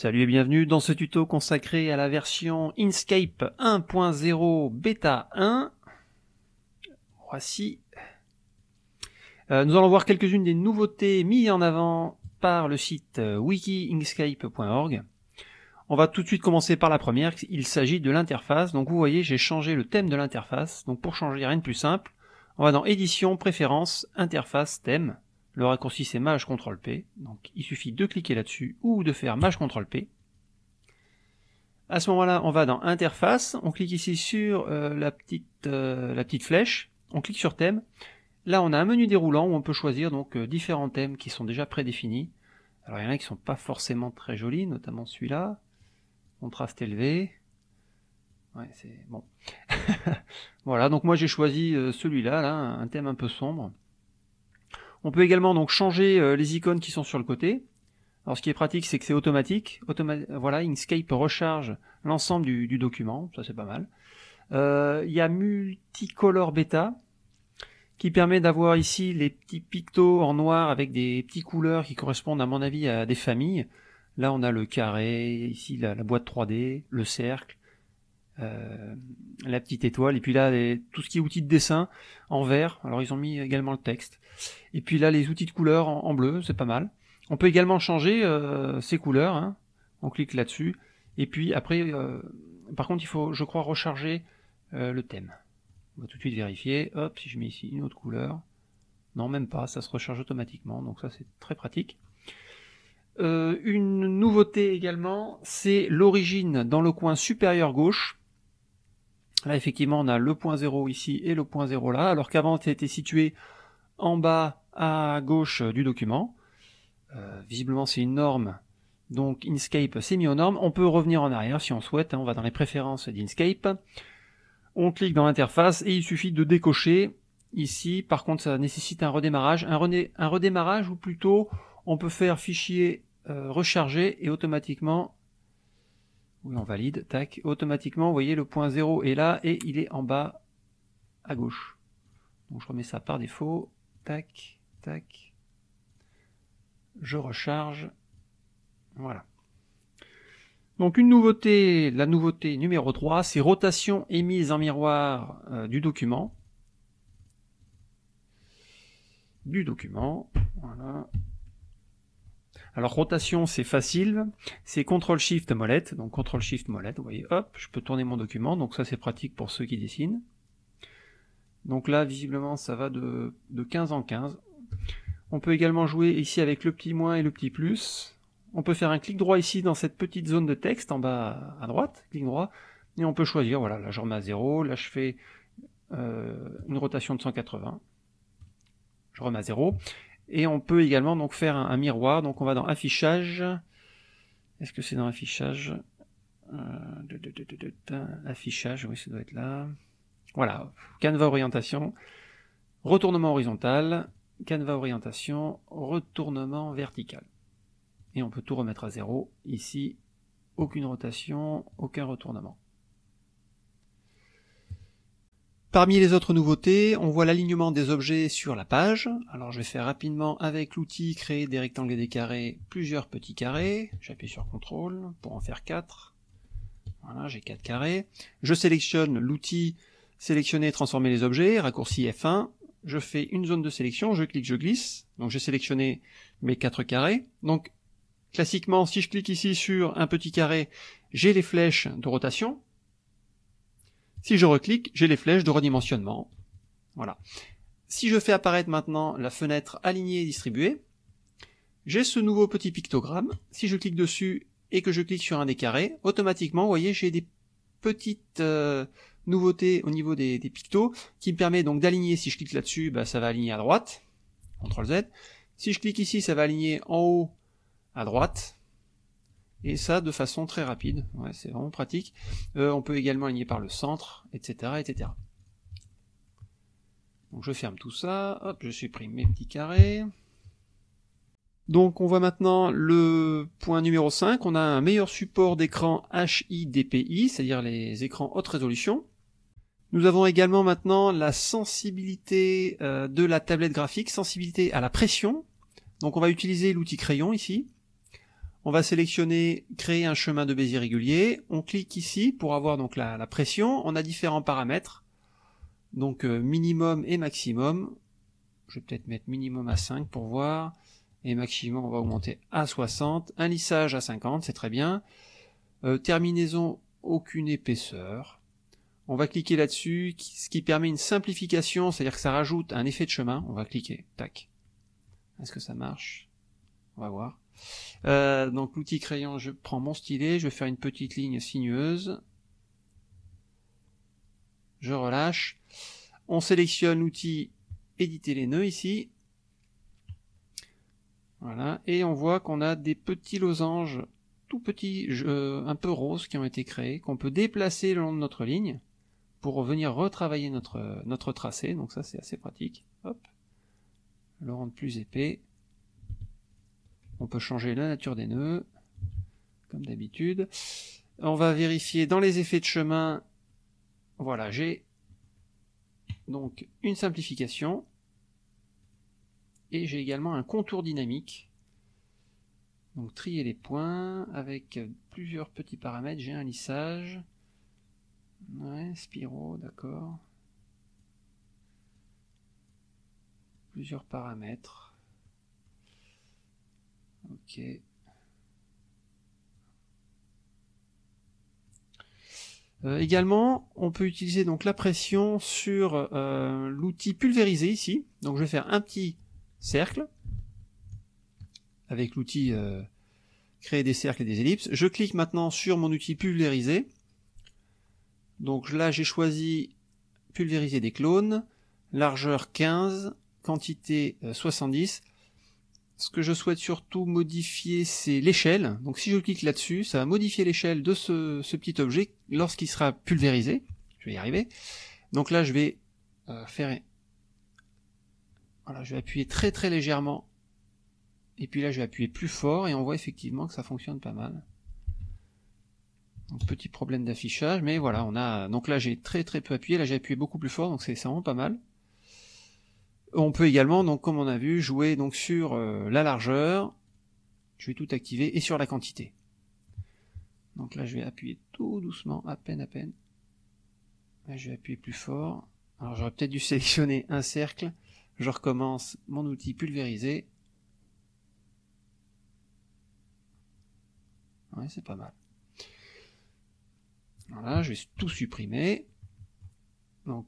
Salut et bienvenue dans ce tuto consacré à la version Inkscape 1.0 Beta 1. Voici. Nous allons voir quelques-unes des nouveautés mises en avant par le site wiki.inkscape.org. On va tout de suite commencer par la première, il s'agit de l'interface. Donc vous voyez, j'ai changé le thème de l'interface. Donc pour changer, rien de plus simple. On va dans Édition, Préférences, Interface, Thème. Le raccourci c'est Maj CTRL P, donc il suffit de cliquer là-dessus ou de faire Maj CTRL P. À ce moment-là, on va dans Interface, on clique ici sur la petite flèche, on clique sur Thème. Là, on a un menu déroulant où on peut choisir donc différents thèmes qui sont déjà prédéfinis. Alors il y en a qui sont pas forcément très jolis, notamment celui-là, contraste élevé. Ouais, c'est bon. Voilà, donc moi j'ai choisi celui-là, là, un thème un peu sombre. On peut également donc changer les icônes qui sont sur le côté. Alors ce qui est pratique, c'est que c'est automatique. Voilà, Inkscape recharge l'ensemble du document, ça c'est pas mal. Il y a Multicolor Beta, qui permet d'avoir ici les petits pictos en noir avec des petites couleurs qui correspondent à mon avis à des familles. Là on a le carré, ici la boîte 3D, le cercle, la petite étoile, et puis là tout ce qui est outils de dessin en vert, alors ils ont mis également le texte, et puis là les outils de couleurs en bleu, c'est pas mal. On peut également changer ces couleurs, hein. On clique là dessus et puis après par contre il faut, je crois, recharger le thème. On va tout de suite vérifier. Hop, si je mets ici une autre couleur, non, même pas, ça se recharge automatiquement, donc ça c'est très pratique. Une nouveauté également, c'est l'origine dans le coin supérieur gauche. Là, effectivement, on a le point 0 ici et le point 0 là, alors qu'avant, c'était situé en bas à gauche du document. Visiblement, c'est une norme, donc Inkscape s'est mis aux normes. On peut revenir en arrière si on souhaite, hein. On va dans les préférences d'Inkscape. On clique dans l'interface et il suffit de décocher ici. Par contre, ça nécessite un redémarrage. Un redémarrage, ou plutôt, on peut faire fichier recharger et automatiquement... Oui, on valide, tac, automatiquement, vous voyez, le point 0 est là, et il est en bas à gauche. Donc je remets ça par défaut, tac, tac, je recharge, voilà. Donc une nouveauté, la nouveauté numéro 3, c'est rotation et mise en miroir du document. Voilà. Alors rotation, c'est facile, c'est CTRL-SHIFT-MOLET, donc CTRL-SHIFT-MOLET, vous voyez, hop, je peux tourner mon document, donc ça c'est pratique pour ceux qui dessinent. Donc là, visiblement, ça va de 15 en 15. On peut également jouer ici avec le petit moins et le petit plus. On peut faire un clic droit ici dans cette petite zone de texte en bas à droite, clic droit, et on peut choisir, voilà, là je remets à 0, là je fais une rotation de 180, je remets à 0. Et on peut également donc faire un miroir, donc on va dans affichage, est-ce que c'est dans affichage, affichage, oui ça doit être là, voilà, canevas orientation, retournement horizontal, canevas orientation, retournement vertical, et on peut tout remettre à 0, ici, aucune rotation, aucun retournement. Parmi les autres nouveautés, on voit l'alignement des objets sur la page. Alors je vais faire rapidement avec l'outil créer des rectangles et des carrés, plusieurs petits carrés. J'appuie sur CTRL pour en faire 4. Voilà, j'ai 4 carrés. Je sélectionne l'outil sélectionner et transformer les objets, raccourci F1. Je fais une zone de sélection, je clique, je glisse. Donc j'ai sélectionné mes 4 carrés. Donc classiquement, si je clique ici sur un petit carré, j'ai les flèches de rotation. Si je reclique, j'ai les flèches de redimensionnement. Voilà. Si je fais apparaître maintenant la fenêtre alignée et distribuée, j'ai ce nouveau petit pictogramme. Si je clique dessus et que je clique sur un des carrés, automatiquement, vous voyez, j'ai des petites nouveautés au niveau des pictos qui me permet donc d'aligner. Si je clique là-dessus, bah, ça va aligner à droite. CTRL Z. Si je clique ici, ça va aligner en haut à droite. Et ça de façon très rapide, ouais, c'est vraiment pratique. On peut également aligner par le centre, etc., etc. Donc je ferme tout ça, hop, je supprime mes petits carrés. Donc on voit maintenant le point numéro 5, on a un meilleur support d'écran HIDPI, c'est-à-dire les écrans haute résolution. Nous avons également maintenant la sensibilité de la tablette graphique, sensibilité à la pression. Donc on va utiliser l'outil crayon ici. On va sélectionner créer un chemin de Bézier régulier. On clique ici pour avoir donc la pression. On a différents paramètres. Donc minimum et maximum. Je vais peut-être mettre minimum à 5 pour voir. Et maximum, on va augmenter à 60. Un lissage à 50, c'est très bien. Terminaison, aucune épaisseur. On va cliquer là-dessus, ce qui permet une simplification, c'est-à-dire que ça rajoute un effet de chemin. On va cliquer, tac. Est-ce que ça marche? On va voir. Donc l'outil crayon, je prends mon stylet, je vais faire une petite ligne sinueuse. Je relâche. On sélectionne l'outil éditer les nœuds ici. Voilà, et on voit qu'on a des petits losanges tout petits, un peu roses qui ont été créés, qu'on peut déplacer le long de notre ligne pour venir retravailler notre tracé. Donc ça c'est assez pratique. Hop, le rendre plus épais. On peut changer la nature des nœuds, comme d'habitude. On va vérifier dans les effets de chemin. Voilà, j'ai donc une simplification. Et j'ai également un contour dynamique. Donc trier les points avec plusieurs petits paramètres. J'ai un lissage. Ouais, spiraux, d'accord. Plusieurs paramètres. Ok. Également, on peut utiliser donc la pression sur l'outil pulvérisé ici. Donc je vais faire un petit cercle avec l'outil créer des cercles et des ellipses. Je clique maintenant sur mon outil pulvérisé. Donc là j'ai choisi pulvériser des clones, largeur 15, quantité 70. Ce que je souhaite surtout modifier, c'est l'échelle. Donc si je clique là-dessus, ça va modifier l'échelle de ce petit objet lorsqu'il sera pulvérisé. Je vais y arriver. Donc là je vais faire... Voilà, je vais appuyer très très légèrement, et puis là je vais appuyer plus fort, et on voit effectivement que ça fonctionne pas mal. Donc petit problème d'affichage, mais voilà, on a. Donc là j'ai très très peu appuyé, là j'ai appuyé beaucoup plus fort, donc c'est vraiment pas mal. On peut également, donc comme on a vu, jouer donc sur la largeur, je vais tout activer, et sur la quantité. Donc là je vais appuyer tout doucement, à peine. Là je vais appuyer plus fort. Alors j'aurais peut-être dû sélectionner un cercle. Je recommence mon outil pulvérisé. Ouais, c'est pas mal. Voilà, je vais tout supprimer. Donc,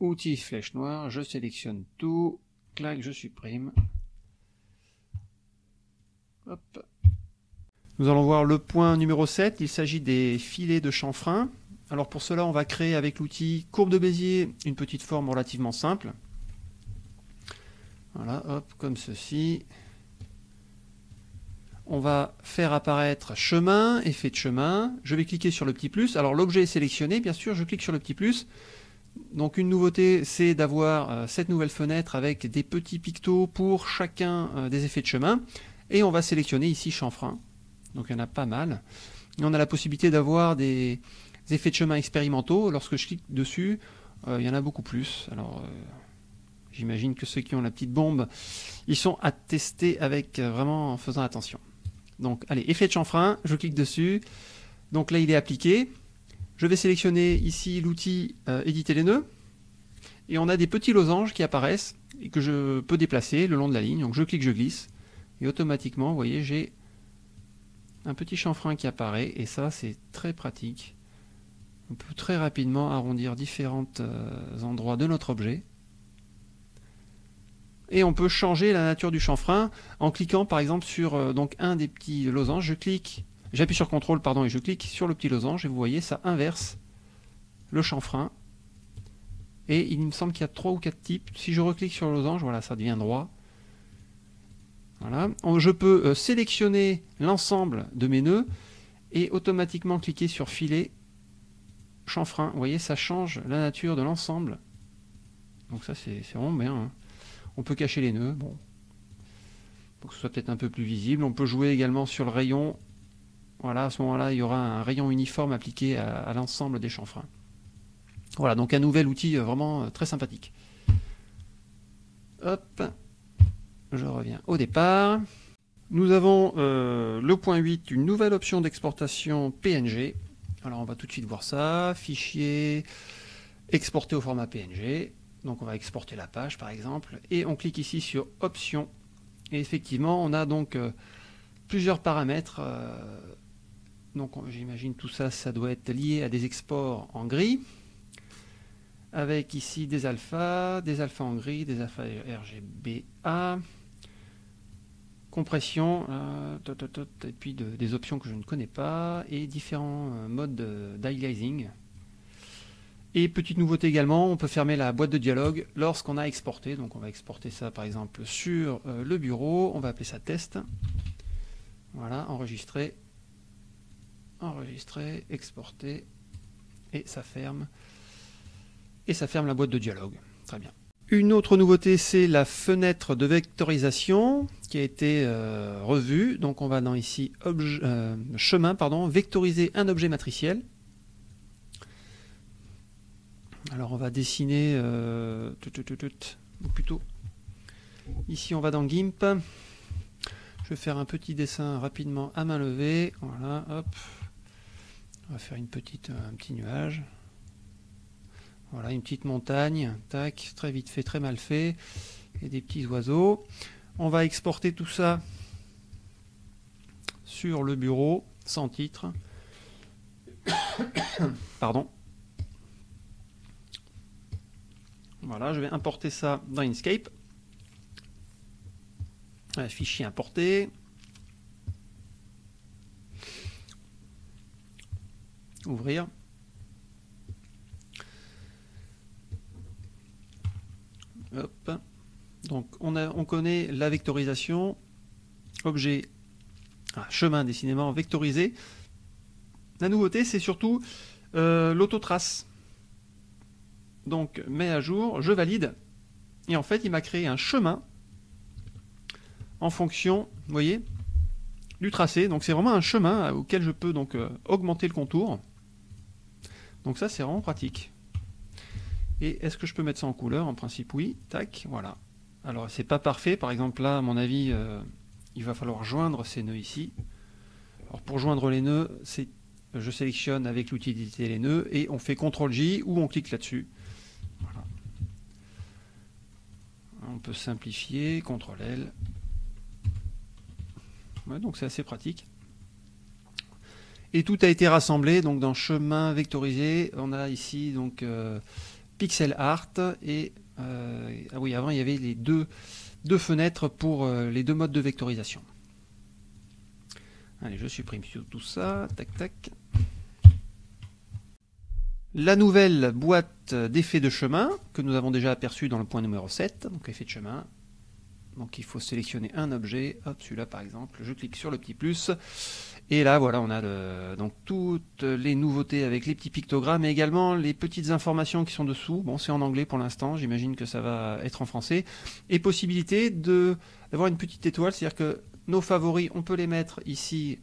outil flèche noire, je sélectionne tout. Clac, je supprime. Hop. Nous allons voir le point numéro 7. Il s'agit des filets de chanfrein. Alors pour cela, on va créer avec l'outil courbe de Bézier une petite forme relativement simple. Voilà, hop, comme ceci. On va faire apparaître chemin, effet de chemin. Je vais cliquer sur le petit plus. Alors l'objet est sélectionné, bien sûr, je clique sur le petit plus. Donc une nouveauté, c'est d'avoir cette nouvelle fenêtre avec des petits pictos pour chacun des effets de chemin. Et on va sélectionner ici chanfrein. Donc il y en a pas mal. Et on a la possibilité d'avoir des effets de chemin expérimentaux. Lorsque je clique dessus, il y en a beaucoup plus. Alors... J'imagine que ceux qui ont la petite bombe, ils sont à tester avec vraiment en faisant attention. Donc, allez, effet de chanfrein, je clique dessus. Donc là, il est appliqué. Je vais sélectionner ici l'outil éditer les nœuds. Et on a des petits losanges qui apparaissent et que je peux déplacer le long de la ligne. Donc je clique, je glisse. Et automatiquement, vous voyez, j'ai un petit chanfrein qui apparaît. Et ça, c'est très pratique. On peut très rapidement arrondir différents endroits de notre objet. Et on peut changer la nature du chanfrein en cliquant par exemple sur donc un des petits losanges. Je clique, j'appuie sur CTRL, pardon, et je clique sur le petit losange et vous voyez ça inverse le chanfrein. Et il me semble qu'il y a 3 ou 4 types. Si je reclique sur le losange, voilà, ça devient droit. Voilà. Je peux sélectionner l'ensemble de mes nœuds et automatiquement cliquer sur filet chanfrein. Vous voyez, ça change la nature de l'ensemble. Donc ça c'est vraiment bien, hein. On peut cacher les nœuds, bon, pour que ce soit peut-être un peu plus visible. On peut jouer également sur le rayon. Voilà, à ce moment-là, il y aura un rayon uniforme appliqué à l'ensemble des chanfreins. Voilà, donc un nouvel outil vraiment très sympathique. Hop, je reviens au départ. Nous avons le point 8, une nouvelle option d'exportation PNG. Alors on va tout de suite voir ça, fichier, exporter au format PNG. Donc on va exporter la page par exemple, et on clique ici sur options. Et effectivement on a donc plusieurs paramètres. Donc j'imagine tout ça, ça doit être lié à des exports en gris. Avec ici des alphas en gris, des alphas RGBA. Compression, et puis des options que je ne connais pas, et différents modes d'highlighting. Et petite nouveauté également, on peut fermer la boîte de dialogue lorsqu'on a exporté. Donc on va exporter ça par exemple sur le bureau, on va appeler ça test. Voilà, enregistrer, enregistrer, exporter, et ça ferme la boîte de dialogue. Très bien. Une autre nouveauté, c'est la fenêtre de vectorisation qui a été revue. Donc on va dans ici chemin, pardon, vectoriser un objet matriciel. Alors on va dessiner, ou plutôt ici on va dans GIMP. Je vais faire un petit dessin rapidement à main levée. Voilà, hop. On va faire une petite, un petit nuage. Voilà, une petite montagne, tac, très vite fait, très mal fait, et des petits oiseaux. On va exporter tout ça sur le bureau, sans titre. Pardon. Voilà, je vais importer ça dans Inkscape. Fichier importé. Ouvrir. Hop. Donc on connaît la vectorisation, objet, chemin décidément vectorisé. La nouveauté c'est surtout l'autotrace. Donc mets à jour, je valide, et en fait il m'a créé un chemin en fonction, vous voyez, du tracé. Donc c'est vraiment un chemin auquel je peux donc augmenter le contour. Donc ça c'est vraiment pratique. Et est-ce que je peux mettre ça en couleur? En principe oui, tac, voilà. Alors c'est pas parfait, par exemple là à mon avis il va falloir joindre ces nœuds ici. Alors pour joindre les nœuds, je sélectionne avec l'utilité les nœuds et on fait CTRL-J ou on clique là-dessus. Voilà. On peut simplifier, CTRL-L. Ouais, donc c'est assez pratique. Et tout a été rassemblé, donc dans chemin vectorisé, on a ici donc... pixel art et ah oui, avant il y avait les deux fenêtres pour les deux modes de vectorisation. Allez, je supprime tout ça, tac tac. La nouvelle boîte d'effets de chemin que nous avons déjà aperçue dans le point numéro 7, donc effet de chemin. Donc il faut sélectionner un objet, hop, celui-là par exemple, je clique sur le petit plus, et là voilà on a donc toutes les nouveautés avec les petits pictogrammes et également les petites informations qui sont dessous. Bon, c'est en anglais pour l'instant, j'imagine que ça va être en français, et possibilité d'avoir une petite étoile, c'est-à-dire que nos favoris, on peut les mettre ici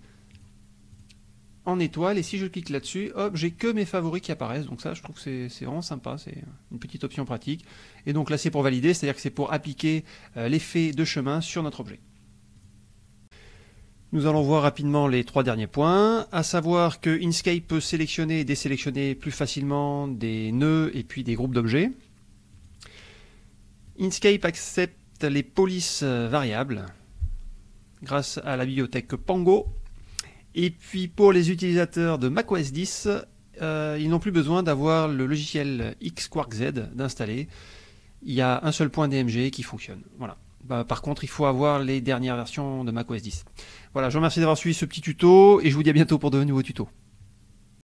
en étoile, et si je clique là-dessus, hop, j'ai que mes favoris qui apparaissent, donc ça je trouve que c'est vraiment sympa, c'est une petite option pratique. Et donc là c'est pour valider, c'est-à-dire que c'est pour appliquer l'effet de chemin sur notre objet. Nous allons voir rapidement les trois derniers points, à savoir que Inkscape peut sélectionner et désélectionner plus facilement des nœuds et puis des groupes d'objets. Inkscape accepte les polices variables grâce à la bibliothèque Pango. Et puis pour les utilisateurs de macOS 10, ils n'ont plus besoin d'avoir le logiciel XQuartz d'installer. Il y a un seul point DMG qui fonctionne. Voilà. Bah, par contre, il faut avoir les dernières versions de macOS 10. Voilà, je vous remercie d'avoir suivi ce petit tuto et je vous dis à bientôt pour de nouveaux tutos.